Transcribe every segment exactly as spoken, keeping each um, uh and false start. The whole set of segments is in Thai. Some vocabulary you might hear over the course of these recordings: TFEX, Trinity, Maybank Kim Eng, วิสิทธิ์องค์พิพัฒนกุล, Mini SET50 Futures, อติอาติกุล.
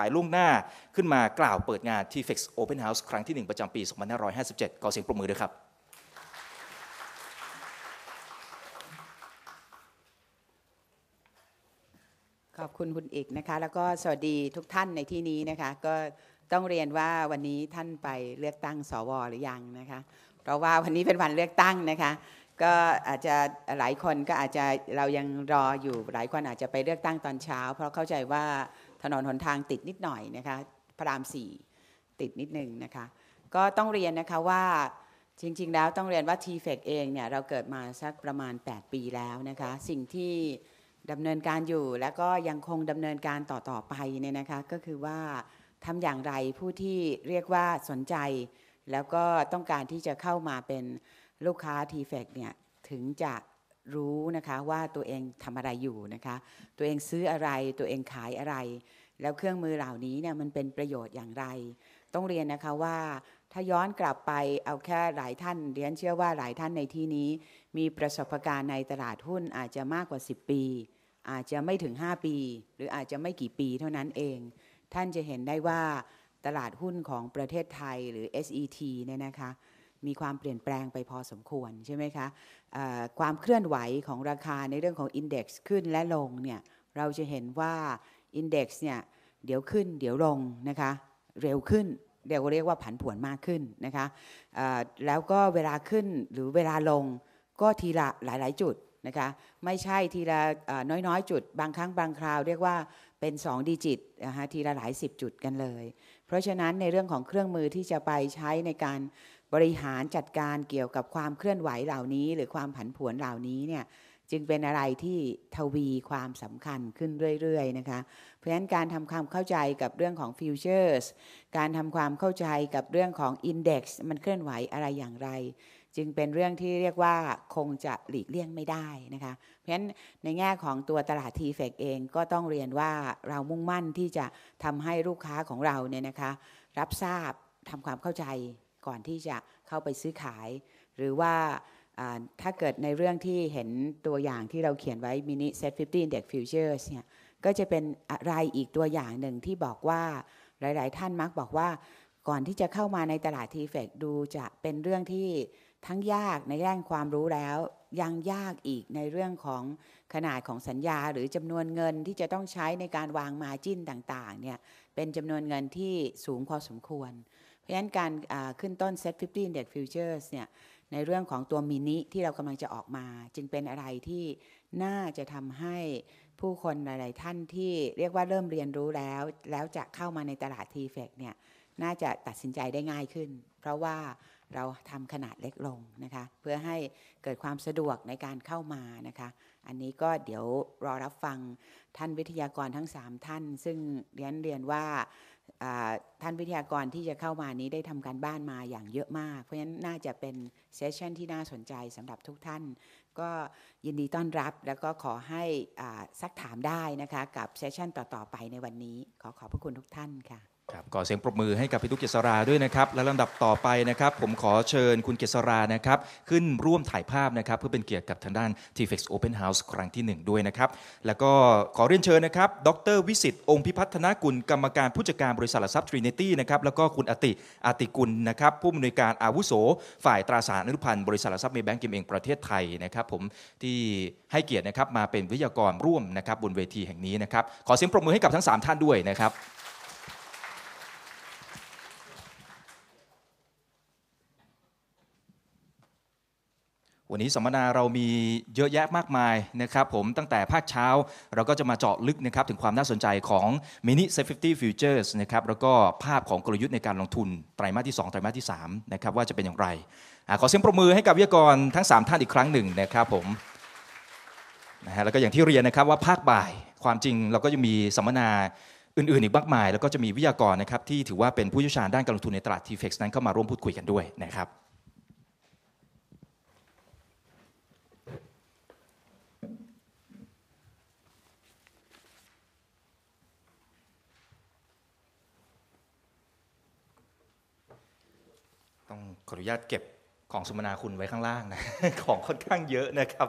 ขายล่วงหน้าขึ้นมากล่าวเปิดงานที่ ที เอฟ อี เอ็กซ์ Open House ครั้งที่หนึ่งประจำปีสองพันห้าร้อยห้าสิบเจ็ดขอเสียงปรบมือด้วยครับขอบคุณคุณเอกนะคะแล้วก็สวัสดีทุกท่านในที่นี้นะคะก็ต้องเรียนว่าวันนี้ท่านไปเลือกตั้งสวหรือยังนะคะเพราะว่าวันนี้เป็นวันเลือกตั้งนะคะก็อาจจะหลายคนก็อาจจะเรายังรออยู่หลายคนอาจจะไปเลือกตั้งตอนเช้าเพราะเข้าใจว่าถนนหนทางติดนิดหน่อยนะคะพระรามสี่ติดนิดนึงนะคะก็ต้องเรียนนะคะว่าจริงๆแล้วต้องเรียนว่า ที เอฟ อี เอ็กซ์ เองเนี่ยเราเกิดมาสักประมาณแปดปีแล้วนะคะสิ่งที่ดำเนินการอยู่และก็ยังคงดำเนินการต่อๆไปเนี่ยนะคะก็คือว่าทำอย่างไรผู้ที่เรียกว่าสนใจแล้วก็ต้องการที่จะเข้ามาเป็นลูกค้า ที เอฟ อี เอ็กซ์ เนี่ยถึงจะรู้นะคะว่าตัวเองทำอะไรอยู่นะคะตัวเองซื้ออะไรตัวเองขายอะไรแล้วเครื่องมือเหล่านี้เนี่ยมันเป็นประโยชน์อย่างไรต้องเรียนนะคะว่าถ้าย้อนกลับไปเอาแค่หลายท่านเรียนเชื่อว่าหลายท่านในที่นี้มีประสบการณ์ในตลาดหุ้นอาจจะมากกว่าสิบปีอาจจะไม่ถึงห้าปีหรืออาจจะไม่กี่ปีเท่านั้นเองท่านจะเห็นได้ว่าตลาดหุ้นของประเทศไทยหรือ เอส อี ที เนี่ยนะคะมีความเปลี่ยนแปลงไปพอสมควรใช่ไหมคะความเคลื่อนไหวของราคาในเรื่องของ Index ขึ้นและลงเนี่ยเราจะเห็นว่า Index เนี่ยเดี๋ยวขึ้นเดี๋ยวลงนะคะเร็วขึ้นเดี๋ยวเรียกว่าผันผวนมากขึ้นนะคะแล้วก็เวลาขึ้นหรือเวลาลงก็ทีละหลายๆจุดนะคะไม่ใช่ทีละน้อยๆจุดบางครั้งบางคราวเรียกว่าเป็นสองดิจิตนะคะทีละหลายสิบจุดกันเลยเพราะฉะนั้นในเรื่องของเครื่องมือที่จะไปใช้ในการบริหารจัดการเกี่ยวกับความเคลื่อนไหวเหล่านี้หรือความผันผวนเหล่านี้เนี่ยจึงเป็นอะไรที่ทวีความสำคัญขึ้นเรื่อยๆนะคะเพราะฉะนั้นการทำความเข้าใจกับเรื่องของฟิวเจอร์สการทำความเข้าใจกับเรื่องของอินเด็กซ์มันเคลื่อนไหวอะไรอย่างไรจึงเป็นเรื่องที่เรียกว่าคงจะหลีกเลี่ยงไม่ได้นะคะเพราะฉะนั้นในแง่ของตัวตลาด ที เอฟ อี เอ็กซ์ เองก็ต้องเรียนว่าเรามุ่งมั่นที่จะทำให้ลูกค้าของเราเนี่ยนะคะรับทราบทำความเข้าใจก่อนที่จะเข้าไปซื้อขายหรือว่าถ้าเกิดในเรื่องที่เห็นตัวอย่างที่เราเขียนไว้ Mini Set ห้าสิบ Index Futures เนี่ยก็จะเป็นอะไรอีกตัวอย่างหนึ่งที่บอกว่าหลายๆท่านมักบอกว่าก่อนที่จะเข้ามาในตลาด ที เอฟ อี เอ็กซ์ ดูจะเป็นเรื่องที่ทั้งยากในด้านความรู้แล้วยังยากอีกในเรื่องของขนาดของสัญญาหรือจำนวนเงินที่จะต้องใช้ในการวางมาจิ้นต่างๆเนี่ยเป็นจำนวนเงินที่สูงพอสมควรเพราะฉะนั้นการขึ้นต้น Set ห้าสิบ Index Futures เนี่ยในเรื่องของตัวมินิที่เรากำลังจะออกมาจึงเป็นอะไรที่น่าจะทำให้ผู้คนหลายๆท่านที่เรียกว่าเริ่มเรียนรู้แล้วแล้วจะเข้ามาในตลาด ที เอฟ อี เอ็กซ์ เนี่ยน่าจะตัดสินใจได้ง่ายขึ้นเพราะว่าเราทำขนาดเล็กลงนะคะเพื่อให้เกิดความสะดวกในการเข้ามานะคะอันนี้ก็เดี๋ยวรอรับฟังท่านวิทยากรทั้งสามท่านซึ่งเรียนเรียนว่าท่านวิทยากรที่จะเข้ามานี้ได้ทำการบ้านมาอย่างเยอะมากเพราะฉะนั้นน่าจะเป็นเซสชันที่น่าสนใจสำหรับทุกท่านก็ยินดีต้อนรับแล้วก็ขอให้ซักถามได้นะคะกับเซสชันต่อๆไปในวันนี้ขอขอบพระคุณทุกท่านค่ะครับขอเสียงปรบมือให้กับพี่ตุ๊กเกษราด้วยนะครับและลำดับต่อไปนะครับผมขอเชิญคุณเกษรานะครับขึ้นร่วมถ่ายภาพนะครับเพื่อเป็นเกียรติกับทางด้าน ที เอฟ อี เอ็กซ์ Open House ครั้งที่หนึ่งด้วยนะครับแล้วก็ขอเรียนเชิญนะครับดร.วิสิทธิ์องค์พิพัฒนกุลกรรมการผู้จัดการบริษัทหลักทรัพย์ Trinity นะครับแล้วก็คุณอติอาติกุลนะครับผู้อำนวยการอาวุโสฝ่ายตราสารอนุพันธ์บริษัทหลักทรัพย์เมย์แบงก์กิมเองประเทศไทยนะครับผมที่ให้เกียรตินะครับมาเป็นวิทยากรร่วมนะครับบนเวทีแห่งนี้นะครับขอเสียงปรบมือให้กับทั้งสามท่านด้วยนะครับวันนี้สัมมนาเรามีเยอะแยะมากมายนะครับผมตั้งแต่ภาคเช้าเราก็จะมาเจาะลึกนะครับถึงความน่าสนใจของ Mini Set ห้าสิบ Futures นะครับแล้วก็ภาพของกลยุทธ์ในการลงทุนไตรมาสที่สองไตรมาสที่สามนะครับว่าจะเป็นอย่างไรขอเสียงปรบมือให้กับวิทยากรทั้งสามท่านอีกครั้งหนึ่งนะครับผมนะฮะแล้วก็อย่างที่เรียนนะครับว่าภาคบ่ายความจริงเราก็จะมีสัมมนาอื่นๆอีกมากมายแล้วก็จะมีวิทยากรนะครับที่ถือว่าเป็นผู้เชี่ยวชาญด้านการลงทุนในตลาด ที เอฟ อี เอ็กซ์ นั้นเข้ามาร่วมพูดคุยกันด้วยนะครับขออนุญาตเก็บ ของสมนาคุณไว้ข้างล่างนะของค่อนข้างเยอะนะครับ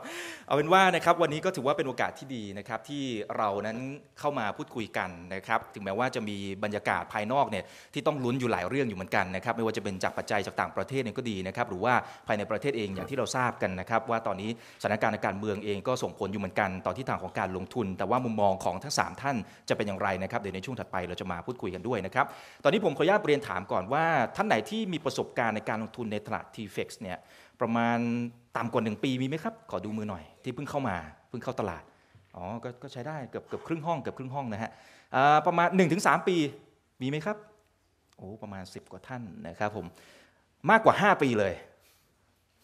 เอาเป็นว่านะครับวันนี้ก็ถือว่าเป็นโอกาสที่ดีนะครับที่เรานั้นเข้ามาพูดคุยกันนะครับถึงแม้ว่าจะมีบรรยากาศภายนอกเนี่ยที่ต้องลุ้นอยู่หลายเรื่องอยู่เหมือนกันนะครับไม่ว่าจะเป็นจากปัจจัยจากต่างประเทศเนี่ยก็ดีนะครับหรือว่าภายในประเทศเองอย่างที่เราทราบกันนะครับว่าตอนนี้สถานการณ์การเมืองเองก็ส่งผลอยู่เหมือนกันต่อทิศทางของการลงทุนแต่ว่ามุมมองของทั้งสามท่านจะเป็นอย่างไรนะครับเดี๋ยวในช่วงถัดไปเราจะมาพูดคุยกันด้วยนะครับตอนนี้ผมขออนุญาตเรียนถามก่อนว่าท่านไหนที่มีประสบการณ์ในการลงทุนในตลาด ที เอฟ เอ็กซ์เนี่ยประมาณต่ำกว่าหนึ่งปีมีไหมครับขอดูมือหน่อยที่เพิ่งเข้ามาเพิ่งเข้าตลาดอ๋อ ก็, ก็ใช้ได้เกือบเกือบครึ่งห้องเกือบครึ่งห้องนะฮะประมาณ หนึ่งถึงสาม ปีมีไหมครับโอ้ประมาณสิบกว่าท่านนะครับผมมากกว่าห้าปีเลย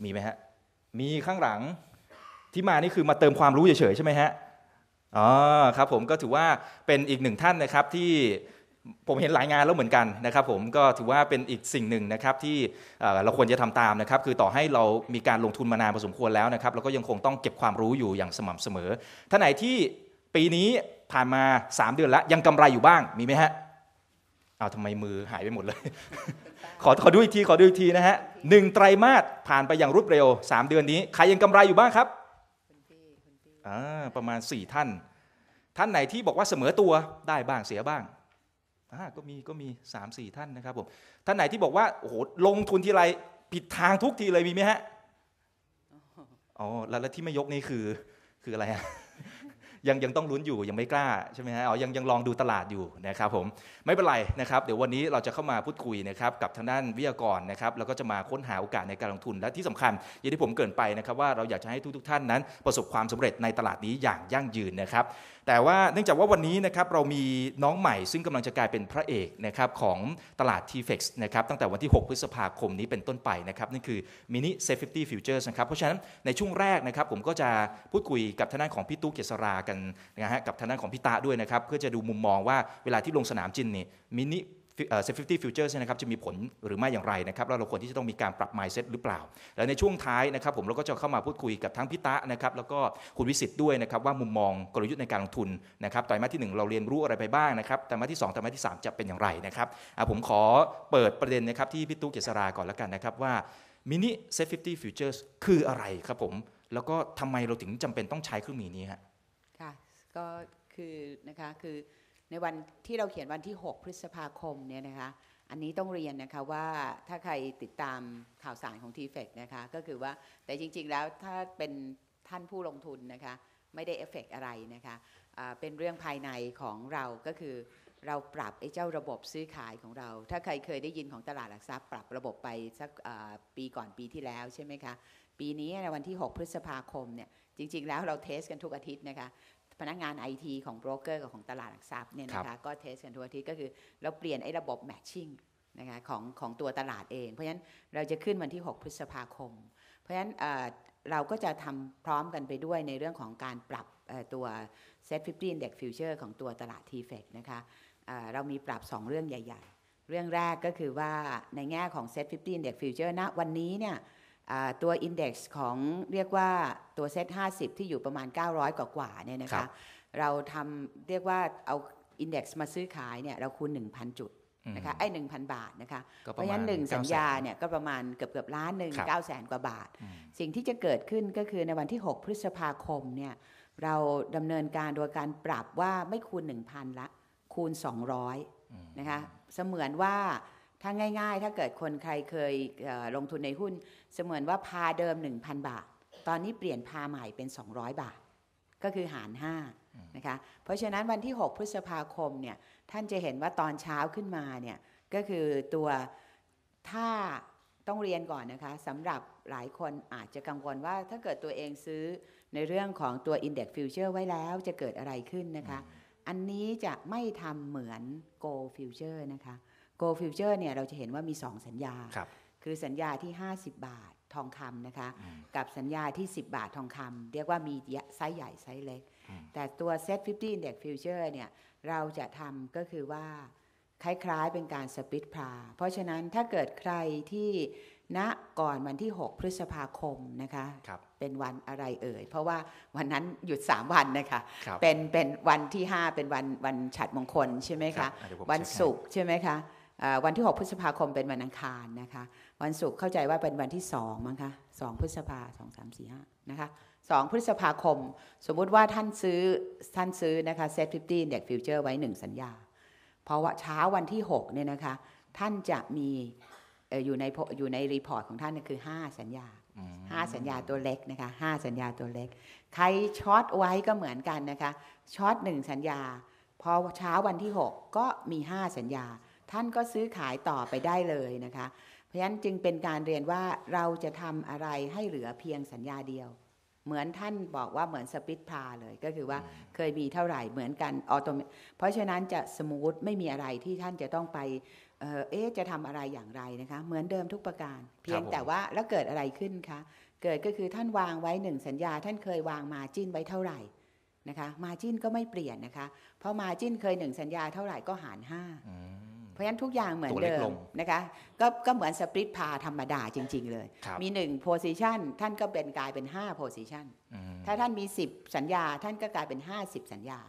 มีไหมฮะมีข้างหลังที่มานี่คือมาเติมความรู้เฉยๆใช่ไหมฮะอ๋อครับผมก็ถือว่าเป็นอีกหนึ่งท่านนะครับที่ผมเห็นหลายงานแล้วเหมือนกันนะครับผมก็ถือว่าเป็นอีกสิ่งหนึ่งนะครับที่เราควรจะทำตามนะครับคือต่อให้เรามีการลงทุนมานานพอสมควรแล้วนะครับเราก็ยังคงต้องเก็บความรู้อยู่อย่างสม่ำเสมอท่านไหนที่ปีนี้ผ่านมาสามเดือนแล้วยังกำไรอยู่บ้างมีไหมฮะเอาทำไมมือหายไปหมดเลย ขอขอดูอีกทีขอดูอีกทีนะฮะหนึ่งไตรมาสผ่านไปอย่างรวดเร็วสามเดือนนี้ใครยังกำไรอยู่บ้างครับประมาณสี่ท่านท่านไหนที่บอกว่าเสมอตัวได้บ้างเสียบ้างก็มีก็มี สามถึงสี่ ท่านนะครับผมท่านไหนที่บอกว่าโอ้โหลงทุนทีไรผิดทางทุกทีเลยมีไหมฮะอ๋อแล้วที่ไม่ยกนี่คือคืออะไรฮะ ยังยังต้องลุ้นอยู่ยังไม่กล้าใช่ไหมฮะอ๋อยังยังลองดูตลาดอยู่นะครับผมไม่เป็นไรนะครับเดี๋ยววันนี้เราจะเข้ามาพูดคุยนะครับกับทางด้านวิทยากรนะครับแล้วก็จะมาค้นหาโอกาสในการลงทุนและที่สำคัญอย่างที่ผมเกริ่นไปนะครับว่าเราอยากจะให้ทุกทุกท่านนั้นประสบความสำเร็จในตลาดนี้อย่างยั่งยืนนะครับแต่ว่าเนื่องจากว่าวันนี้นะครับเรามีน้องใหม่ซึ่งกำลังจะกลายเป็นพระเอกนะครับของตลาด ที เอฟ เอ็กซ์ นะครับตั้งแต่วันที่หกพฤษภาคมนี้เป็นต้นไปนะครับนั่นคือ Mini เซฟตี้ Futures นะครับเพราะฉะนั้นในช่วงแรกนะครับผมก็จะพูดคุยกับทางด้านของพี่ตุ๊กเกษรากันนะฮะกับทางด้านของพี่ตาด้วยนะครับเพื่อจะดูมุมมองว่าเวลาที่ลงสนามจริงนี่ Miniเซฟตี้ Futures นะครับจะมีผลหรือไม่อย่างไรนะครับแล้วเราควรที่จะต้องมีการปรับ mindset หรือเปล่าแล้วในช่วงท้ายนะครับผมเราก็จะเข้ามาพูดคุยกับทั้งพี่ตะนะครับแล้วก็คุณวิสิทธิ์ด้วยนะครับว่ามุมมองกลยุทธ์ในการลงทุนนะครับไตรมาสที่หนึ่งเราเรียนรู้อะไรไปบ้างนะครับไตรมาสที่สองไตรมาสที่สามจะเป็นอย่างไรนะครับผมขอเปิดประเด็นนะครับที่พี่ตุ๊กเกษราก่อนแล้วกันนะครับว่า Mini เซฟตี้ Futures คืออะไรครับผมแล้วก็ทำไมเราถึงจำเป็นต้องใช้เครื่องมือนี้ฮะค่ะก็คือนะคะคือในวันที่เราเขียนวันที่หกพฤษภาคมเนี่ยนะคะอันนี้ต้องเรียนนะคะว่าถ้าใครติดตามข่าวสารของ ที เอฟ เอ็กซ์ นะคะก็คือว่าแต่จริงๆแล้วถ้าเป็นท่านผู้ลงทุนนะคะไม่ได้เอฟเฟกต์อะไรนะคะเป็นเรื่องภายในของเราก็คือเราปรับไอ้เจ้าระบบซื้อขายของเราถ้าใครเคยได้ยินของตลาดหลักทรัพย์ปรับระบบไปสักปีก่อนปีที่แล้วใช่ไหมคะปีนี้ในวันที่หกพฤษภาคมเนี่ยจริงๆแล้วเราเทสกันทุกอาทิตย์นะคะพนักงาน ไอ ที ของโบรกเกอร์กับของตลาดหลักทรัพย์เนี่ยนะคะก็เทสกันทุกอาทิตย์ก็คือเราเปลี่ยนไอ้ระบบแมทชิ่งนะคะของของตัวตลาดเองเพราะฉะนั้นเราจะขึ้นวันที่หกพฤษภาคมเพราะฉะนั้นเอ่อเราก็จะทำพร้อมกันไปด้วยในเรื่องของการปรับตัว เซต ห้าสิบ Index Future ของตัวตลาด ที เอฟ เอ็กซ์ นะคะเอ่อเรามีปรับสองเรื่องใหญ่ๆเรื่องแรกก็คือว่าในแง่ของ เซต ห้าสิบ Index Future ณวันนี้เนี่ยตัว Index ของเรียกว่าตัว เซต ห้าสิบ ที่อยู่ประมาณเก้าร้อยกว่าๆเนี่ยนะคะเราทำเรียกว่าเอา Index มาซื้อขายเนี่ยเราคูณ หนึ่งพัน จุดนะคะไอ้ หนึ่งพัน บาทนะคะเพราะฉะนั้นหนึ่งสัญญาเนี่ยก็ประมาณเกือบๆล้านหนึ่ง เก้าแสน กว่าบาทสิ่งที่จะเกิดขึ้นก็คือในวันที่หกพฤษภาคมเนี่ยเราดำเนินการโดยการปรับว่าไม่คูณ หนึ่งพัน ละคูณสองร้อยนะคะเสมือนว่าถ้าง่ายๆถ้าเกิดคนใครเคยลงทุนในหุ้นเสมือนว่าพาเดิม หนึ่งพัน บาทตอนนี้เปลี่ยนพาใหม่เป็นสองร้อยบาทก็คือหารห้านะคะเพราะฉะนั้นวันที่หกพฤษภาคมเนี่ยท่านจะเห็นว่าตอนเช้าขึ้นมาเนี่ยก็คือตัวถ้าต้องเรียนก่อนนะคะสำหรับหลายคนอาจจะกังวลว่าถ้าเกิดตัวเองซื้อในเรื่องของตัว Index Future ไว้แล้วจะเกิดอะไรขึ้นนะคะอันนี้จะไม่ทำเหมือน Gold Future นะคะ Gold Future เนี่ยเราจะเห็นว่ามีสองสัญญาคือสัญญาที่ห้าสิบบาททองคำนะคะกับสัญญาที่สิบบาททองคำเรียกว่ามีไซส์ใหญ่ไซส์เล็กแต่ตัว เซต ห้าสิบ Index Future เนี่ยเราจะทำก็คือว่าคล้ายๆเป็นการสปลิตพาเพราะฉะนั้นถ้าเกิดใครที่ณก่อนวันที่หกพฤษภาคมนะคะเป็นวันอะไรเอ่ยเพราะว่าวันนั้นหยุดสามวันนะคะเป็นเป็นวันที่ห้าเป็นวันวันฉัตรมงคลใช่ไหมคะวันศุกร์ใช่ไหมคะ วันที่หกพฤษภาคมเป็นวันอังคารนะคะวันศุกร์เข้าใจว่าเป็นวันที่สองมั้งคะสองพฤษภาสองสามสี่ห้านะคะสองพฤษภาคมสมมุติว่าท่านซื้อท่านซื้อนะคะเซ็ตฟิฟตี้เด็กฟิวเจอร์ไว้หนึ่งสัญญาเพราะว่าเช้าวันที่หกเนี่ยนะคะท่านจะมีอยู่ในอยู่ในรีพอร์ตของท่านคือห้าสัญญาห้าสัญญาตัวเล็กนะคะห้าสัญญาตัวเล็กใครช็อตไว้ก็เหมือนกันนะคะช็อตหนึ่งสัญญาพอเช้าวันที่หกก็มีห้าสัญญาท่านก็ซื้อขายต่อไปได้เลยนะคะเพราะฉะนั้นจึงเป็นการเรียนว่าเราจะทำอะไรให้เหลือเพียงสัญญาเดียวเหมือนท่านบอกว่าเหมือนสปิทพาเลยก็คือว่าเคยมีเท่าไหร่เหมือนกันออโตเมตเพราะฉะนั้นจะสมูทไม่มีอะไรที่ท่านจะต้องไปเออเอ๊ะจะทำอะไรอย่างไรนะคะเหมือนเดิมทุกประการเพียงแต่ว่าแล้วเกิดอะไรขึ้นคะเกิดก็คือท่านวางไว้หนึ่งสัญญาท่านเคยวางมาจิ้นไว้เท่าไหร่นะคะมาจิ้นก็ไม่เปลี่ยนนะคะเพราะมาจิ้นเคยหนึ่งสัญญาเท่าไหร่ก็หารห้าเพราะฉะนั้นทุกอย่างเหมือนเดิมนะคะก็ก็เหมือนสปริตพาธรรมดาจริงๆเลยมีหนึ่ง position ท่านก็เป็นกลายเป็นห้า position ถ้าท่านมีสิบสัญญาท่านก็กลายเป็นห้าสิบสัญญา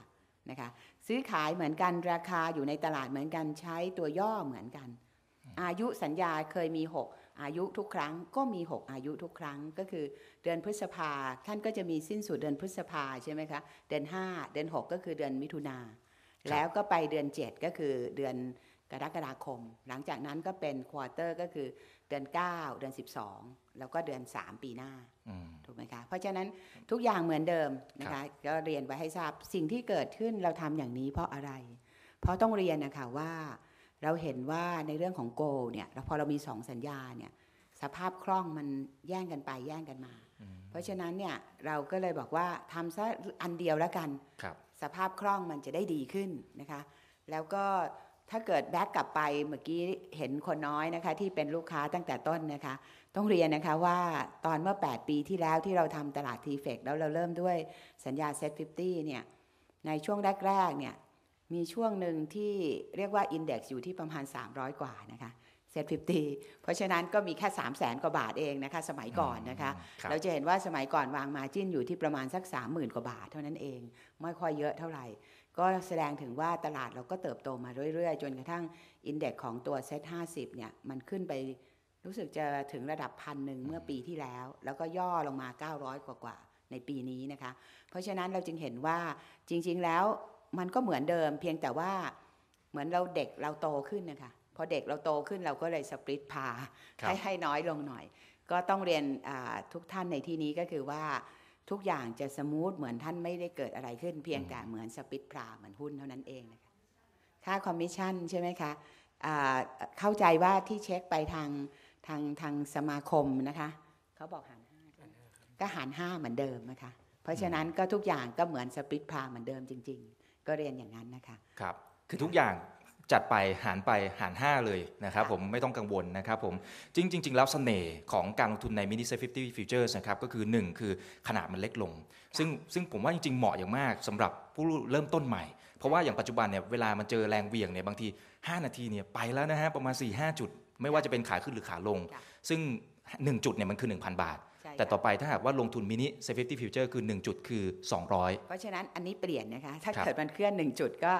นะคะซื้อขายเหมือนกันราคาอยู่ในตลาดเหมือนกันใช้ตัวย่อเหมือนกันอายุสัญญาเคยมีหกอายุทุกครั้งก็มีหกอายุทุกครั้งก็คือเดือนพฤษภาท่านก็จะมีสิ้นสุดเดือนพฤษภาใช่ไหมคะเดือนห้าเดือนหกก็คือเดือนมิถุนาแล้วก็ไปเดือนเจ็ดก็คือเดือนกรกฎาคมหลังจากนั้นก็เป็นควอเตอร์ก็คือเดือนเก้าเดือนสิบสองแล้วก็เดือนสามปีหน้าถูกไหมคะเพราะฉะนั้นทุกอย่างเหมือนเดิมนะคะก็เรียนไว้ให้ทราบสิ่งที่เกิดขึ้นเราทำอย่างนี้เพราะอะไรเพราะต้องเรียนนะคะว่าเราเห็นว่าในเรื่องของโกลเนี่ยพอเรามีสองสัญญาเนี่ยสภาพคล่องมันแย่งกันไปแย่งกันมาเพราะฉะนั้นเนี่ยเราก็เลยบอกว่าทำซะอันเดียวแล้วกันสภาพคล่องมันจะได้ดีขึ้นนะคะแล้วก็ถ้าเกิดแบ็กกลับไปเมื่อกี้เห็นคนน้อยนะคะที่เป็นลูกค้าตั้งแต่ต้นนะคะต้องเรียนนะคะว่าตอนเมื่อแปดปีที่แล้วที่เราทำตลาดทีเฟกแล้วเราเริ่มด้วยสัญญาเซ็ตฟิฟตี้เนี่ยในช่วงแรกๆเนี่ยมีช่วงหนึ่งที่เรียกว่าอินเด็กซ์อยู่ที่ประมาณสามร้อยกว่านะคะเซ็ตฟิฟตี้เพราะฉะนั้นก็มีแค่สามแสนกว่าบาทเองนะคะสมัยก่อนนะคะเราจะเห็นว่าสมัยก่อนวางมาจิ้นอยู่ที่ประมาณสักสามหมื่นกว่าบาทเท่านั้นเองไม่ค่อยเยอะเท่าไหร่ก็แสดงถึงว่าตลาดเราก็เติบโตมาเรื่อยๆจนกระทั่งอินเด็กซ์ของตัวเซ็ตห้าสิบเนี่ยมันขึ้นไปรู้สึกจะถึงระดับพันหนึ่งเมื่อปีที่แล้วแล้วก็ย่อลงมาเก้าร้อยกว่าๆในปีนี้นะคะเพราะฉะนั้นเราจึงเห็นว่าจริงๆแล้วมันก็เหมือนเดิมเพียงแต่ว่าเหมือนเราเด็กเราโตขึ้นนะคะพอเด็กเราโตขึ้นเราก็เลยสปริตพาให้ให้น้อยลงหน่อยก็ต้องเรียนทุกท่านในที่นี้ก็คือว่าทุกอย่างจะสมูทเหมือนท่านไม่ได้เกิดอะไรขึ้นเพียงแต่เหมือนสปิทพลาเหมือนหุ้นเท่านั้นเองนะคะค่าคอมมิชชั่นใช่ไหมคะเข้าใจว่าที่เช็คไปทางทางทางสมาคมนะคะเขาบอกหารห้าก็หารห้าเหมือนเดิมนะคะเพราะฉะนั้นก็ทุกอย่างก็เหมือนสปิทพลาเหมือนเดิมจริงๆก็เรียนอย่างนั้นนะคะครับคือทุกอย่างจัดไปหารไปหารห้าเลยนะครับผมไม่ต้องกังวลนะครับผมจริงจริงแล้วเสน่ห์ของการลงทุนใน Mini Set ห้าสิบ Futures นะครับก็คือหนึ่งคือขนาดมันเล็กลงซึ่งซึ่งผมว่าจริงๆเหมาะอย่างมากสำหรับผู้เริ่มต้นใหม่เพราะว่าอย่างปัจจุบันเนี่ยเวลามันเจอแรงเหวี่ยงเนี่ยบางทีห้านาทีเนี่ยไปแล้วนะฮะประมาณ สี่ถึงห้า จุดไม่ว่าจะเป็นขาขึ้นหรือขาลงซึ่งหนึ่งจุดเนี่ยมันคือ หนึ่งพัน บาทแต่ต่อไปถ้าหากว่าลงทุนมินิเซฟตี้ฟิวเจอร์คือหนึ่งจุดคือสองร้อยเพราะฉะนั้นอันนี้เปลี่ยนนะคะถ้าเกิดมันเคลื่อนหนึ่งจุดก็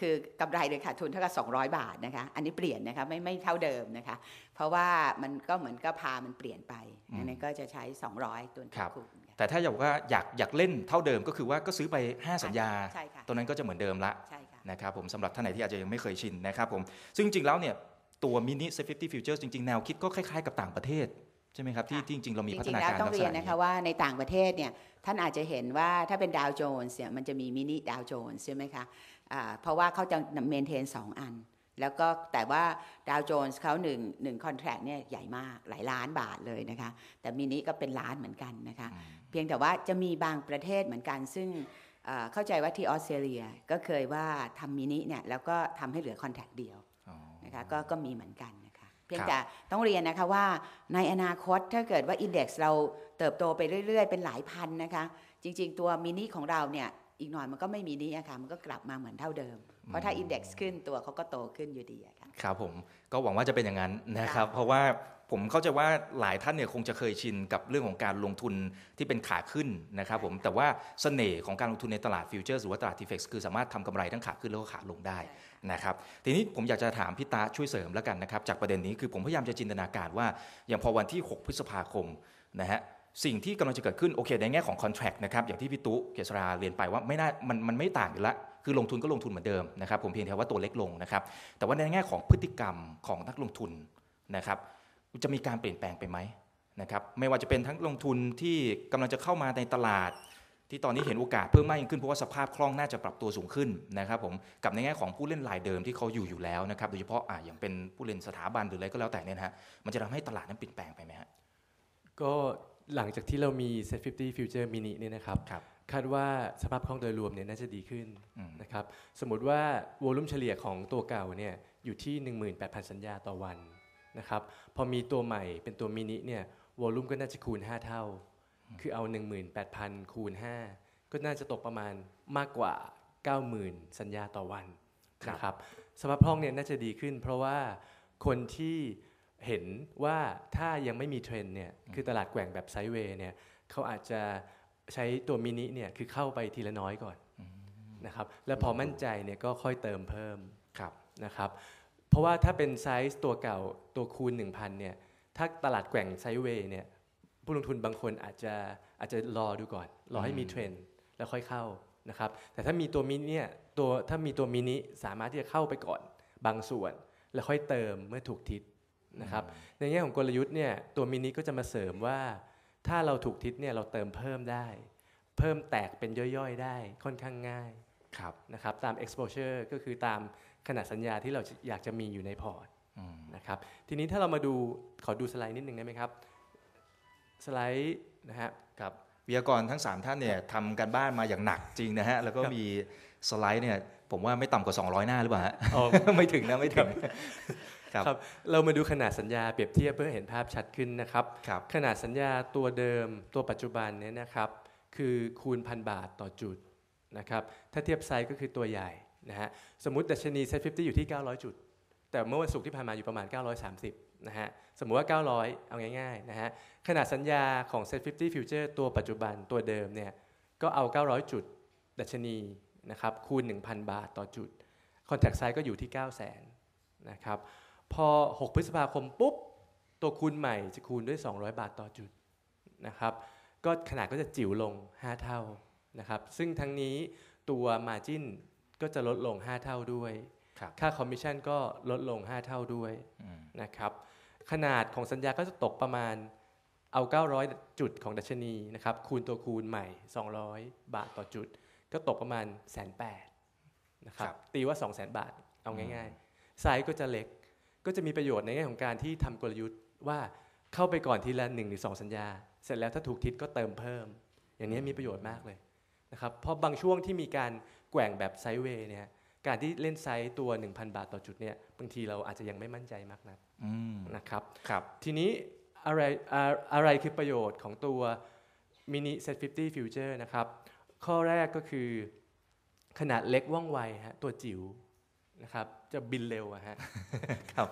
คือกำไรเลยค่ะทุนเท่ากับสองร้อยบาทนะคะอันนี้เปลี่ยนนะคะไม่ไม่เท่าเดิมนะคะเพราะว่ามันก็เหมือนก็พามันเปลี่ยนไปอันนี้ก็จะใช้สองร้อยตัวคูณแต่ถ้าอยากว่าอยากอยากเล่นเท่าเดิมก็คือว่าก็ซื้อไปห้าสัญญาตัวนั้นก็จะเหมือนเดิมละนะครับผมสำหรับท่านไหนที่อาจจะยังไม่เคยชินนะครับผมซึ่งจริงแล้วเนี่ยตัวมินิเซฟตี้ฟิวเจอร์จริงๆแนวคิดก็คล้ายๆกับต่างประเทศใช่ไหมครับที่จริงๆเรามีพัฒนาการต้องเรียนนะคะว่าในต่างประเทศเนี่ยท่านอาจจะเห็นว่าถ้าเป็นดาวโจนส์เนี่ยมันจะมีมินิดาวโจนส์ใช่ไหมคะเพราะว่าเขาจะเมนเทนสองอันแล้วก็แต่ว่าดาวโจนส์เขาหนึ่งหนึ่งคอนแทรคเนี่ยใหญ่มากหลายล้านบาทเลยนะคะแต่มินิก็เป็นล้านเหมือนกันนะคะเพียงแต่ว่าจะมีบางประเทศเหมือนกันซึ่งเข้าใจว่าที่ออสเตรเลียก็เคยว่าทำมินิเนี่ยแล้วก็ทำให้เหลือคอนแทรคเดียวนะคะก็ก็มีเหมือนกันเพียงแต่ต้องเรียนนะคะว่าในอนาคตถ้าเกิดว่าอินเด็กซ์เราเติบโตไปเรื่อยๆเป็นหลายพันนะคะจริงๆตัวมินิของเราเนี่ย อีกหน่อยมันก็ไม่มีนี้ค่ะมันก็กลับมาเหมือนเท่าเดิมเพราะถ้าอินเด็กซ์ขึ้นตัวเขาก็โตขึ้นอยู่ดีค่ะครับผมก็หวังว่าจะเป็นอย่างนั้นนะครับเพราะว่าผมเข้าใจว่าหลายท่านเนี่ยคงจะเคยชินกับเรื่องของการลงทุนที่เป็นขาขึ้นนะครับผมแต่ว่าเสน่ห์ของการลงทุนในตลาดฟิวเจอร์สหรือว่าตลาดทีเฟกซ์คือสามารถทำกำไรทั้งขาขึ้นแล้วก็ขาลงได้นะครับทีนี้ผมอยากจะถามพี่ตาช่วยเสริมแล้วกันนะครับจากประเด็นนี้คือผมพยายามจะจินตนาการว่าอย่างพอวันที่หกพฤษภาคมนะฮะสิ่งที่กำลังจะเกิดขึ้นโอเคในแง่ของคอนแทรคนะครับอย่างที่พี่ตุ๊เกษราเรียนไปว่าไม่น่ามันมันไม่ต่างอยู่ละคือลงทุนก็ลงทุนเหมือนเดิมนะครับผมเพียงแต่ว่าตัวเล็กลงนะครับแต่ว่าในแง่ของพฤติกรรมของนักลงทุนนะครับจะมีการเปลี่ยนแปลงไปไหมนะครับไม่ว่าจะเป็นทั้งลงทุนที่กำลังจะเข้ามาในตลาดที่ตอนนี้เห็นโอกาสเพิ่มมากยิ่งขึ้นเพราะว่าสภาพคล่องน่าจะปรับตัวสูงขึ้นนะครับผมกับในแง่ของผู้เล่นรายเดิมที่เขาอยู่อยู่แล้วนะครับโดยเฉพาะอ่ะอย่างเป็นผู้เล่นสถาบันหรืออะไรก็แล้วแต่เนี่ยฮะมันจะทำให้ตลาดนั้นเปลี่ยนแปลงไปไหมฮะก็หลังจากที่เรามี เซ็ต ฟิฟตี้ Future Mini เนี่ยนะครับคาดว่าสภาพคล่องโดยรวมเนี่ยน่าจะดีขึ้นนะครับสมมติว่าวอลุ่มเฉลี่ยของตัวเก่าเนี่ยอยู่ที่ หนึ่งหมื่นแปดพัน สัญญาต่อวันนะครับพอมีตัวใหม่เป็นตัวมินิเนี่ยวอลุ่มก็น่าจะคูณห้าเท่าคือเอา หนึ่งหมื่นแปดพัน คูณห้าก็น่าจะตกประมาณมากกว่า เก้าหมื่น สัญญาต่อวันนะครับสภาพคล่องเนี่ยน่าจะดีขึ้นเพราะว่าคนที่เห็นว่าถ้ายังไม่มีเทรนด์เนี่ยคือตลาดแกว่งแบบไซด์เวย์เนี่ยเขาอาจจะใช้ตัวมินิเนี่ยคือเข้าไปทีละน้อยก่อนนะครับแล้วพอมั่นใจเนี่ยก็ค่อยเติมเพิ่มนะครับเพราะว่าถ้าเป็นไซส์ตัวเก่าตัวคูณ หนึ่งพัน เนี่ยถ้าตลาดแกว่งไซด์เวย์เนี่ยผู้ลงทุนบางคนอาจจะอาจจะรอดูก่อนรอให้มีเทรนด์แล้วค่อยเข้านะครับแต่ถ้ามีตัวมินิเนี่ยตัวถ้ามีตัวมินิสามารถที่จะเข้าไปก่อนบางส่วนแล้วค่อยเติมเมื่อถูกทิศนะครับในแง่ของกลยุทธ์เนี่ยตัวมินิก็จะมาเสริมว่าถ้าเราถูกทิศเนี่ยเราเติมเพิ่มได้เพิ่มแตกเป็นย่อยๆได้ค่อนข้างง่ายครับนะครับตาม exposure ก็คือตามขนาดสัญญาที่เราอยากจะมีอยู่ในพอร์ตนะครับทีนี้ถ้าเรามาดูขอดูสไลด์นิดนึงได้ไหมครับสไลด์นะฮะครับวิทยากรทั้งสามท่านเนี่ยทำการบ้านมาอย่างหนักจริงนะฮะแล้วก็มีสไลด์เนี่ยผมว่าไม่ต่ำกว่าสองร้อยหน้าหรือเปล่าฮะ ไม่ถึงนะไม่ถึง ครับเรามาดูขนาดสัญญาเปรียบเทียบเพื่อเห็นภาพชัดขึ้นนะครับขนาดสัญญาตัวเดิมตัวปัจจุบันเนี่ยนะครับคือคูณพันบาทต่อจุดนะครับถ้าเทียบไซส์ก็คือตัวใหญ่นะฮะสมมุติดัชนี เซ็ต ฟิฟตี้ อยู่ที่เก้าร้อยจุดแต่เมื่อวันศุกร์ที่ผ่านมาอยู่ประมาณเก้าร้อยสามสิบนะฮะสมมุติว่าเก้าร้อยเอาง่ายๆนะฮะขนาดสัญญาของ เซ็ต ฟิฟตี้ Future ตัวปัจจุบันตัวเดิมเนี่ยก็เอาเก้าร้อยจุดดัชนีนะครับคูณ หนึ่งพัน บาทต่อจุดคอนแทคไซส์ก็อยู่ที่ เก้าแสน นะครับพอหกพฤษภาคมปุ๊บตัวคูณใหม่จะคูณด้วยสองร้อยบาทต่อจุดนะครับก็ขนาดก็จะจิ๋วลงห้าเท่านะครับซึ่งทั้งนี้ตัว margin ก็จะลดลงห้าเท่าด้วยค่า commission ก็ลดลงห้าเท่าด้วยนะครับขนาดของสัญญาก็จะตกประมาณเอาเก้าร้อยจุดของดัชนีนะครับคูณตัวคูณใหม่สองร้อยบาทต่อจุดก็ตกประมาณ หนึ่งแสนแปดหมื่น นะครับตีว่า สองแสน บาทเอาง่ายๆไซส์ก็จะเล็กก็จะมีประโยชน์ในแง่ของการที่ทำกลยุทธ์ว่าเข้าไปก่อนทีละหนึ่งหรือสองสัญญาเสร็จแล้วถ้าถูกทิศก็เติมเพิ่มอย่างนี้มีประโยชน์มากเลยนะครับเพราะบางช่วงที่มีการแกว่งแบบไซด์เวย์เนี่ยการที่เล่นไซด์ตัว หนึ่งพัน บาทต่อจุดเนี่ยบางทีเราอาจจะยังไม่มั่นใจมากนักนะครับครับทีนี้อะไรอะไรคือประโยชน์ของตัวมินิ เซ็ต ฟิฟตี้ Future นะครับข้อแรกก็คือขนาดเล็กว่องไวฮะตัวจิ๋วนะครับจะบินเร็วอะฮะครับ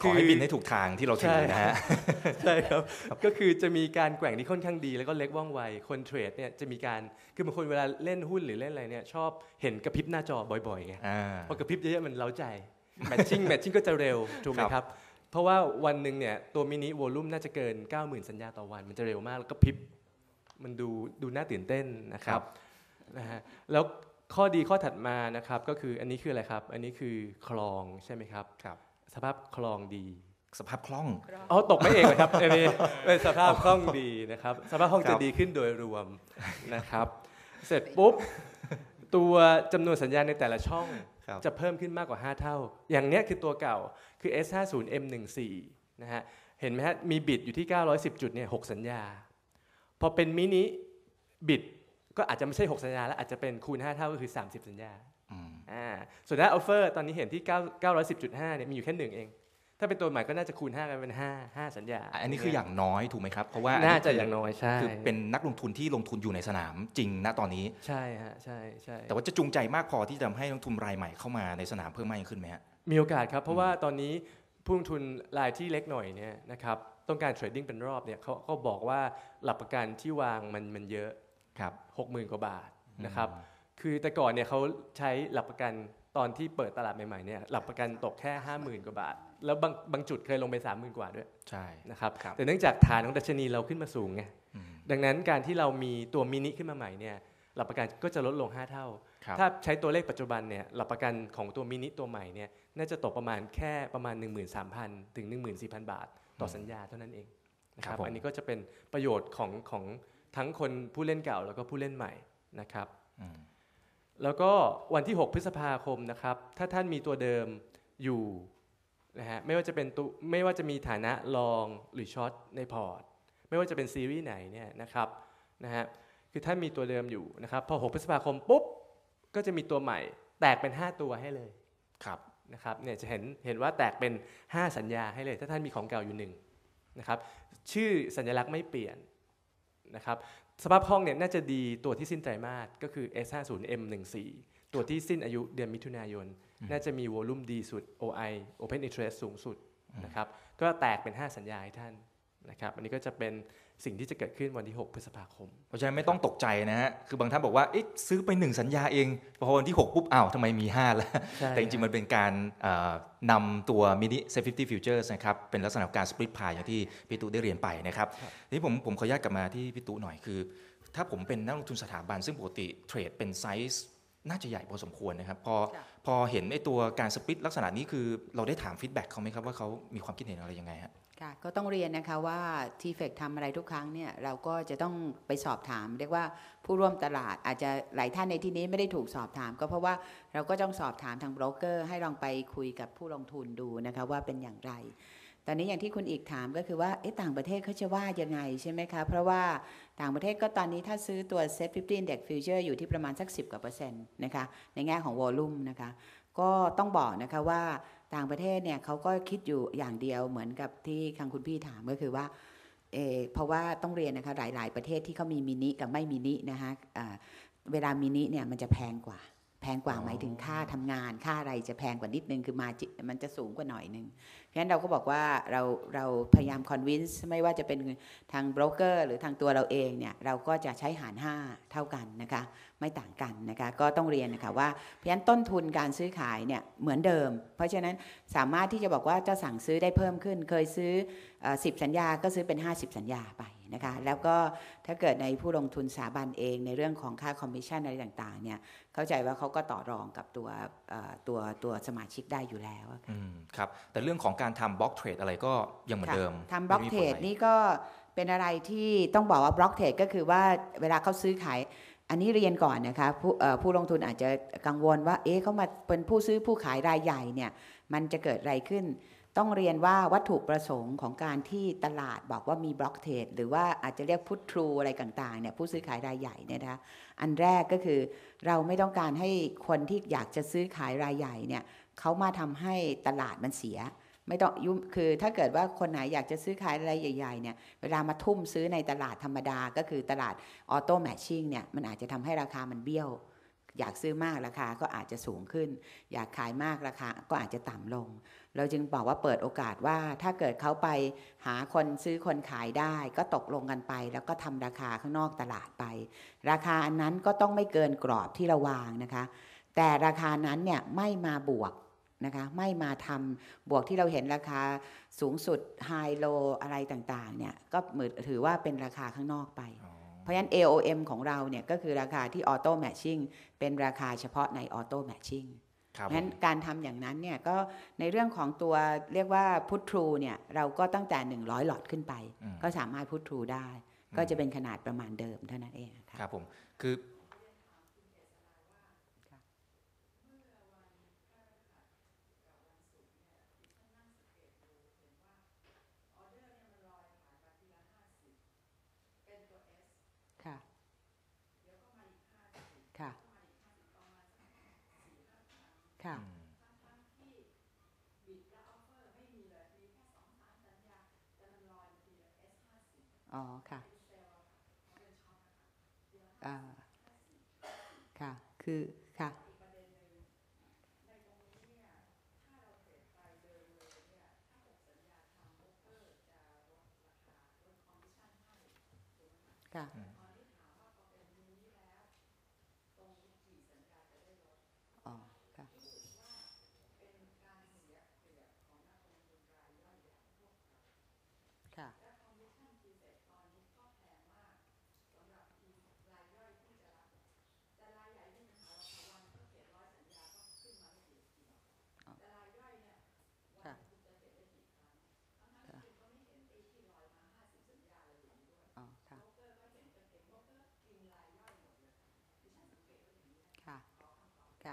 ขอให้บินให้ถูกทางที่เราถึงนะฮะใช่ครับก็คือจะมีการแกว่งที่ค่อนข้างดีแล้วก็เล็กว่องไวคนเทรดเนี่ยจะมีการคือบางคนเวลาเล่นหุ้นหรือเล่นอะไรเนี่ยชอบเห็นกระพริบหน้าจอบ่อยๆไงพอกระพริบเยอะๆมันเล้าใจแมทชิ่งแมทชิ่งก็จะเร็วถูกไหมครับเพราะว่าวันหนึ่งเนี่ยตัวมินิวอลุ่มน่าจะเกิน เก้าหมื่น สัญญาต่อวันมันจะเร็วมากแล้วก็พริบมันดูดูน่าตื่นเต้นนะครับนะฮะแล้วข้อดีข้อถัดมานะครับก็คืออันนี้คืออะไรครับอันนี้คือคลองใช่ไหมครับครับสภาพคลองดีสภาพคล่องอ๋อตกไม่เองนะครับเอเน่เป็นสภาพคล่องดีนะครับสภาพคล่องจะดีขึ้นโดยรวมนะครับเสร็จปุ๊บตัวจำนวนสัญญาณในแต่ละช่องจะเพิ่มขึ้นมากกว่าห้าเท่าอย่างเนี้ยคือตัวเก่าคือ เอส ห้าสิบ เอ็ม สิบสี่ นะฮะเห็นไหมฮะมีบิดอยู่ที่เก้าร้อยสิบจุดเนี่ยหกสัญญาพอเป็นมินิบิดก็อาจจะไม่ใช่หกสัญญาแล้วอาจจะเป็นคูณห้าเท่าก็คือสามสิบสัญญาอ่าส่วนด้านออฟเฟอร์ตอนนี้เห็นที่เก้าร้อยสิบจุดห้าเนี่ยมีอยู่แค่หนึ่งเอง ถ้าเป็นตัวใหม่ก็น่าจะคูณห้ากันเป็นห้า ห้าสัญญาอันนี้คืออย่างน้อยถูกไหมครับเพราะว่าน่าจะอย่างน้อยใช่คือเป็นนักลงทุนที่ลงทุนอยู่ในสนามจริงณตอนนี้ใช่ฮะใช่ใช่แต่ว่าจะจูงใจมากพอที่จะทำให้นักลงทุนรายใหม่เข้ามาในสนามเพิ่มมากยิ่งขึ้นไหมฮะมีโอกาสครับเพราะว่าตอนนี้ผู้ลงทุนรายที่เล็กหน่อยเนี่ยนะครับต้องการเทรดดิ้งเป็นรอบเนี่ยเขาก็บอกว่าหลักประกันที่วางมันมันเยอะครับหกหมื่นกว่าบาทนะครับคือแต่ก่อนเนี่ยเขาใช้หลักประกันตอนที่เปิดตลาดใหม่ๆเนี่ยหลักประกันตกแค่ห้าหมื่นกว่าบาทแล้วบางบางจุดเคยลงไปสามหมื่นกว่าด้วยใช่นะครับแต่เนื่องจากฐานของดัชนีเราขึ้นมาสูงไงดังนั้นการที่เรามีตัวมินิขึ้นมาใหม่เนี่ยหลักประกันก็จะลดลงห้าเท่าถ้าใช้ตัวเลขปัจจุบันเนี่ยหลักประกันของตัวมินิตัวใหม่เนี่ยน่าจะตกประมาณแค่ประมาณ หนึ่งหมื่นสามพัน ถึง หนึ่งหมื่นสี่พัน บาทต่อสัญญาเท่านั้นเองนะครับอันนี้ก็จะเป็นประโยชน์ของของทั้งคนผู้เล่นเก่าแล้วก็ผู้เล่นใหม่นะครับแล้วก็วันที่หกพฤษภาคมนะครับถ้าท่านมีตัวเดิมอยู่นะฮะไม่ว่าจะเป็นตัวไม่ว่าจะมีฐานะลองหรือช็อตในพอร์ตไม่ว่าจะเป็นซีรีส์ไหนเนี่ยนะครับนะฮะคือท่านมีตัวเดิมอยู่นะครับพอหกพฤษภาคมปุ๊บก็จะมีตัวใหม่แตกเป็นห้าตัวให้เลยครับนะครับเนี่ยจะเห็นเห็นว่าแตกเป็นห้าสัญญาให้เลยถ้าท่านมีของเก่าอยู่หนึ่งนะครับชื่อสัญลักษณ์ไม่เปลี่ยนนะครับสภาพห้องเนี่ยน่าจะดีตัวที่สิ้นไตรมาสก็คือ เอส ห้าสิบ เอ็ม สิบสี่ ตัวที่สิ้นอายุเดือนมิถุนายนน่าจะมีวอลุ่มดีสุด โอ ไอ Open Interest สูงสุดนะครับก็แตกเป็นห้าสัญญาให้ท่านนะครับอันนี้ก็จะเป็นสิ่งที่จะเกิดขึ้นวันที่หกพฤษภาคมเพราะฉะนั้นไม่ต้องตกใจนะฮะคือบางท่านบอกว่าเอ๊ะซื้อไปหนึ่งสัญญาเองพอวันที่หกปุ๊บอ้าวทำไมมีห้าแล้วแต่จริงๆมันเป็นการนำตัวมินิเซฟฟิฟตี้ฟิวเจอร์สนะครับเป็นลักษณะการสปลิตพายอย่างที่พี่ตุ๊ได้เรียนไปนะครับทีนี้ผมผมขออนุญาตกลับมาที่พี่ตุ๊หน่อยคือถ้าผมเป็นนักลงทุนสถาบันซึ่งปกติเทรดเป็นไซส์น่าจะใหญ่พอสมควรนะครับพอพอเห็นไอ้ตัวการสปลิตลักษณะนี้คือเราได้ถามฟีดแบ็กเขาไหมครับว่าเขามีความคิดเห็นอะไรยังไงฮะก็ต้องเรียนนะคะว่า ที เฟค ทำอะไรทุกครั้งเนี่ยเราก็จะต้องไปสอบถามเรียกว่าผู้ร่วมตลาดอาจจะหลายท่านในที่นี้ไม่ได้ถูกสอบถามก็เพราะว่าเราก็ต้องสอบถามทางโบรกเกอร์ให้ลองไปคุยกับผู้ลงทุนดูนะคะว่าเป็นอย่างไรตอนนี้อย่างที่คุณอีกถามก็คือว่าต่างประเทศเขาจะว่ายังไงใช่ไหมคะเพราะว่าต่างประเทศก็ตอนนี้ถ้าซื้อตัว เซ็ต ห้าสิบ Index Future อยู่ที่ประมาณสักสิบกว่าเปอร์เซ็นต์นะคะในแง่ของวอลลุ่มนะคะก็ต้องบอกนะคะว่าต่างประเทศเนี่ยเขาก็คิดอยู่อย่างเดียวเหมือนกับที่ทางคุณพี่ถามก็คือว่าเออเพราะว่าต้องเรียนนะคะหลายๆประเทศที่เขามีมินิกับไม่มินินะคะเวลามินิเนี่ยมันจะแพงกว่าแพงกว่าหมายถึงค่าทำงานค่าอะไรจะแพงกว่านิดนึงคือมามันจะสูงกว่าหน่อยนึงเพราะฉะนั้นเราก็บอกว่าเราเราพยายามคอนวินส์ไม่ว่าจะเป็นทางโบรกเกอร์หรือทางตัวเราเองเนี่ยเราก็จะใช้หารห้าเท่ากันนะคะไม่ต่างกันนะคะก็ต้องเรียนนะคะว่าเพราะฉะนั้นต้นทุนการซื้อขายเนี่ยเหมือนเดิมเพราะฉะนั้นสามารถที่จะบอกว่าจะสั่งซื้อได้เพิ่มขึ้นเคยซื้อสิบสัญญาก็ซื้อเป็นห้าสิบสัญญาไปนะคะแล้วก็ถ้าเกิดในผู้ลงทุนสถาบันเองในเรื่องของค่าคอมมิชชั่นอะไรต่างๆเนี่ยเข้าใจว่าเขาก็ต่อรองกับตัวตัวตัวสมาชิกได้อยู่แล้วค่ะครับแต่เรื่องของการทำบล็อกเทรดอะไรก็ยังเหมือนเดิมทำบล็อกเทรดนี่ก็เป็นอะไรที่ต้องบอกว่าบล็อกเทรดก็คือว่าเวลาเขาซื้อขายอันนี้เรียนก่อนนะคะผู้ผู้ลงทุนอาจจะกังวลว่าเอ๊ะเขามาเป็นผู้ซื้อผู้ขายรายใหญ่เนี่ยมันจะเกิดอะไรขึ้นต้องเรียนว่าวัตถุประสงค์ของการที่ตลาดบอกว่ามีบล็อกเทรดหรือว่าอาจจะเรียกพุททรูอะไรต่างๆเนี่ยผู้ซื้อขายรายใหญ่เนี่ยนะคะอันแรกก็คือเราไม่ต้องการให้คนที่อยากจะซื้อขายรายใหญ่เนี่ยเขามาทำให้ตลาดมันเสียไม่ต้องยุ่งคือถ้าเกิดว่าคนไหนอยากจะซื้อขายรายใหญ่ๆเนี่ยเวลามาทุ่มซื้อในตลาดธรรมดาก็คือตลาดออโต้แมทชิ่งเนี่ยมันอาจจะทำให้ราคามันเบี้ยวอยากซื้อมากราคาก็อาจจะสูงขึ้นอยากขายมากราคาก็อาจจะต่ำลงเราจึงบอกว่าเปิดโอกาสว่าถ้าเกิดเขาไปหาคนซื้อคนขายได้ก็ตกลงกันไปแล้วก็ทำราคาข้างนอกตลาดไปราคาอันนั้นก็ต้องไม่เกินกรอบที่เราวางนะคะแต่ราคานั้นเนี่ยไม่มาบวกนะคะไม่มาทำบวกที่เราเห็นราคาสูงสุดไฮโลอะไรต่างๆเนี่ยก็ถือว่าเป็นราคาข้างนอกไปเพราะฉะนั้น เอ โอ เอ็ม ของเราเนี่ยก็คือราคาที่ออโต้แมทชิ่งเป็นราคาเฉพาะในออโต้แมทชิ่งเพราะฉะนั้นการทำอย่างนั้นเนี่ยก็ในเรื่องของตัวเรียกว่าพุททรูเนี่ยเราก็ตั้งแต่หนึ่งร้อยหลอดขึ้นไปก็สามารถพุททรูได้ก็จะเป็นขนาดประมาณเดิมเท่านั้นเองครับผมคือค่ะ อ๋อค่ะอ่าค่ะคือค่ะค่ะอ๋อค่ะค่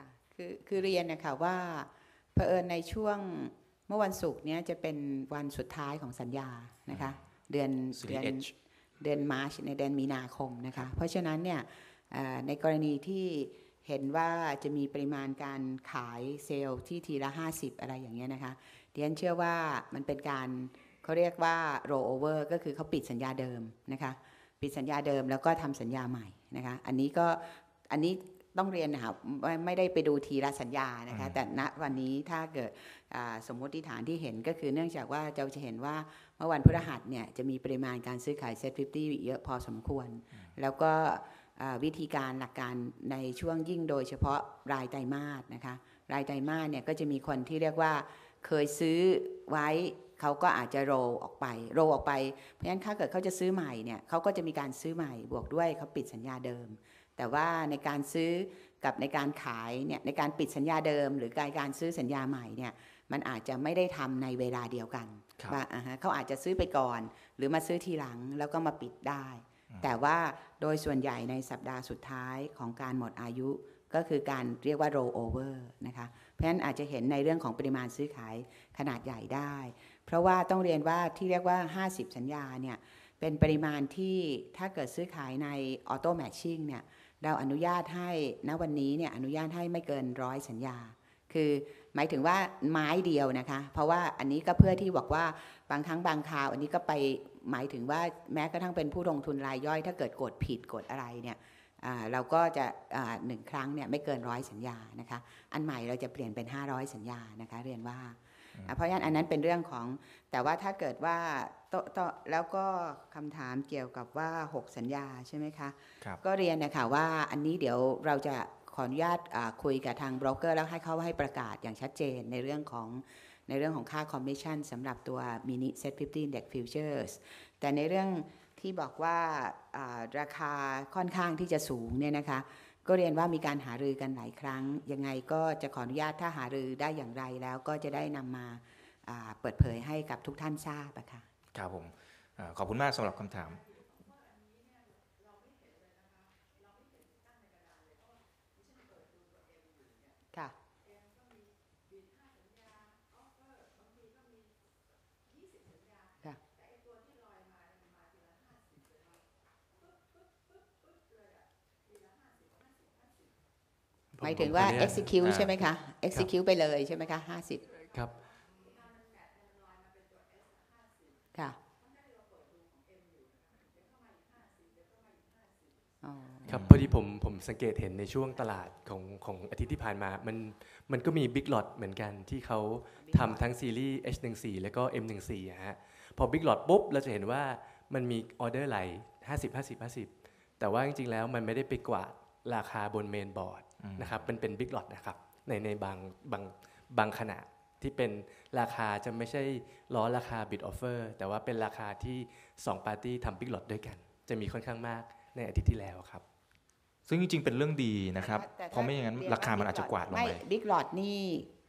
ะคือคือเรียนนะคะว่าเผอิญในช่วงเมื่อวันศุกร์นี้จะเป็นวันสุดท้ายของสัญญานะคะเดือนเดือนเดือนมาร์ชในเดือนมีนาคมนะคะเพราะฉะนั้นเนี่ยในกรณีที่เห็นว่าจะมีปริมาณการขายเซลล์ที่ทีละห้าสิบอะไรอย่างเงี้ยนะคะดิฉันเชื่อว่ามันเป็นการเขาเรียกว่า roll over ก็คือเขาปิดสัญญาเดิมนะคะปิดสัญญาเดิมแล้วก็ทำสัญญาใหม่นะคะอันนี้ก็อันนี้ต้องเรียนนะครับไม่ได้ไปดูทีละสัญญานะคะแต่ณวันนี้ถ้าเกิดสมมติฐานที่เห็นก็คือเนื่องจากว่าเราจะเห็นว่าเมื่อวันพฤหัสเนี่ยจะมีปริมาณการซื้อขายเซ็ตห้าสิบเยอะพอสมควรแล้วก็วิธีการหลักการในช่วงยิ่งโดยเฉพาะรายไตรมาสนะคะรายไตรมาสเนี่ยก็จะมีคนที่เรียกว่าเคยซื้อไว้เขาก็อาจจะโรออกไปโรออกไปเพราะฉะนั้นถ้าเกิดเขาจะซื้อใหม่เนี่ยเขาก็จะมีการซื้อใหม่บวกด้วยเขาปิดสัญญาเดิมแต่ว่าในการซื้อกับในการขายเนี่ยในการปิดสัญญาเดิมหรือการซื้อสัญญาใหม่เนี่ยมันอาจจะไม่ได้ทำในเวลาเดียวกันว่าเขาอาจจะซื้อไปก่อนหรือมาซื้อทีหลังแล้วก็มาปิดได้แต่ว่าโดยส่วนใหญ่ในสัปดาห์สุดท้ายของการหมดอายุก็คือการเรียกว่า roll over นะคะเพราะฉะนั้นอาจจะเห็นในเรื่องของปริมาณซื้อขายขนาดใหญ่ได้เพราะว่าต้องเรียนว่าที่เรียกว่าห้าสิบสัญญาเนี่ยเป็นปริมาณที่ถ้าเกิดซื้อขายใน auto matching เนี่ยเราอนุญาตให้ณวันนี้เนี่ยอนุญาตให้ไม่เกินร้อยสัญญาคือหมายถึงว่าไม้เดียวนะคะเพราะว่าอันนี้ก็เพื่อที่บอกว่าบางครั้งบางคราวอันนี้ก็ไปหมายถึงว่าแม้กระทั่งเป็นผู้ลงทุนรายย่อยถ้าเกิดกดผิดกดอะไรเนี่ยเราก็จะหนึ่งครั้งเนี่ยไม่เกินร้อยสัญญานะคะอันใหม่เราจะเปลี่ยนเป็นห้าร้อยสัญญานะคะเรียนว่าเพราะฉะนั้นอันนั้นเป็นเรื่องของแต่ว่าถ้าเกิดว่าแล้วก็คำถามเกี่ยวกับว่าหกสัญญาใช่ไหมคะก็เรียนนะคะว่าอันนี้เดี๋ยวเราจะขออนุญาตคุยกับทางโบรกเกอร์แล้วให้เขาให้ประกาศอย่างชัดเจนในเรื่องของในเรื่องของค่าคอมมิชชั่นสำหรับตัวมินิเซ็ตห้าสิบ Index Futures แต่ในเรื่องที่บอกว่าราคาค่อนข้างที่จะสูงเนี่ยนะคะก็เรียนว่ามีการหารือกันหลายครั้งยังไงก็จะขออนุญาตถ้าหารือได้อย่างไรแล้วก็จะได้นำมาเปิดเผยให้กับทุกท่านทราบค่ะครับผมขอบคุณมากสำหรับคำถามค่ะหมายถึงว่า execute ใช่ไหมคะ execute ไปเลยใช่ไหมคะห้าสิบครับค่ะครับพอดีผมผมสังเกตเห็นในช่วงตลาดของของอาทิตย์ที่ผ่านมามันมันก็มี Big Lot เหมือนกันที่เขาทำทั้งซีรีส์ เอช สิบสี่ แล้วก็ เอ็ม สิบสี่ ฮะพอ Big Lot ปุ๊บเราจะเห็นว่ามันมีออเดอร์ไหลห้าสิบ ห้าสิบ ห้าสิบแต่ว่าจริงๆแล้วมันไม่ได้ไปกวาดราคาบนเมนบอร์ดนะครับมันเป็น Big Lot นะครับในในบางบางบางขณะที่เป็นราคาจะไม่ใช่ล้อราคา Bid Offer แต่ว่าเป็นราคาที่สองปาร์ตี้ทำ Big Lot ด้วยกันจะมีค่อนข้างมากในอาทิตย์ที่แล้วครับซึ่งจริงๆเป็นเรื่องดีนะครับเพราะไม่อย่างนั้นราคามันอาจจะกวาดลงไป Big Lot นี่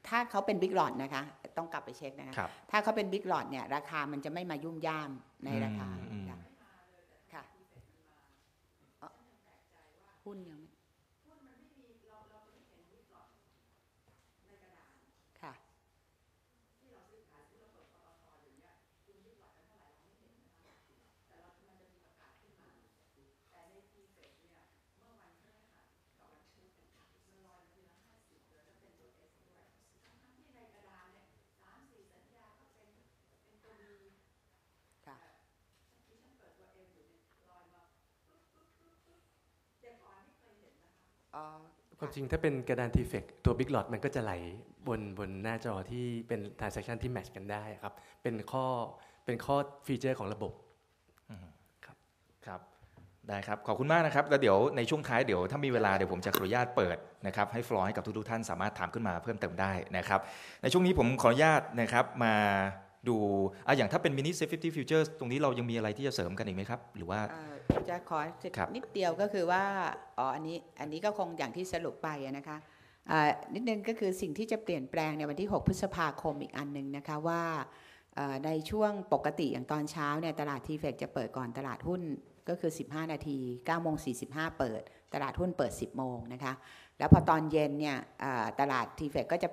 ถ้าเขาเป็น Big Lot นะคะต้องกลับไปเช็คนะคะถ้าเขาเป็น Big Lot เนี่ยราคามันจะไม่มายุ่มย่ามในราคาค่ะหุ้นยัง ความจริงถ้าเป็นกระดาน ที เฟค ตัว Big Lot มันก็จะไหลบนบนหน้าจอที่เป็น transaction ที่แมทช์กันได้ครับเป็นข้อเป็นข้อฟีเจอร์ของระบบครับครับได้ครับขอบคุณมากนะครับแล้วเดี๋ยวในช่วงท้ายเดี๋ยวถ้ามีเวลาเดี๋ยวผมจะขออนุญาตเปิดนะครับให้ฟลอร์ให้กับทุกท่านสามารถถามขึ้นมาเพิ่มเติมได้นะครับในช่วงนี้ผมขออนุญาตนะครับมาดูอ่ะอย่างถ้าเป็น Mini Safety Futures ตรงนี้เรายังมีอะไรที่จะเสริมกันอีกไหมครับหรือว่าจะขอนิดเดียวก็คือว่าอ๋ออันนี้อันนี้ก็คงอย่างที่สรุปไปนะคะนิดนึงก็คือสิ่งที่จะเปลี่ยนแปลงในวันที่หกพฤษภาคมอีกอันนึงนะคะว่าในช่วงปกติอย่างตอนเช้าเนี่ยตลาด ที เฟค จะเปิดก่อนตลาดหุ้นก็คือสิบห้านาที เก้าโมงสี่สิบห้าเปิดตลาดหุ้นเปิดสิบโมงนะคะแล้วพอตอนเย็นเนี่ยตลาด ที เฟค ก็จะ